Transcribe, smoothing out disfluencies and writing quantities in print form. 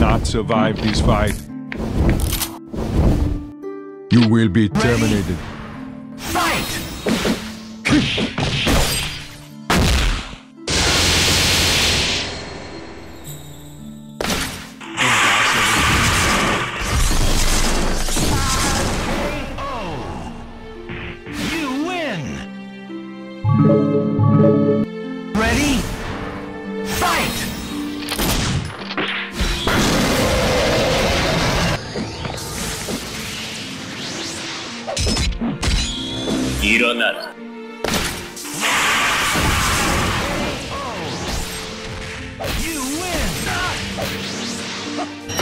not survive this fight, you will be terminated. You win!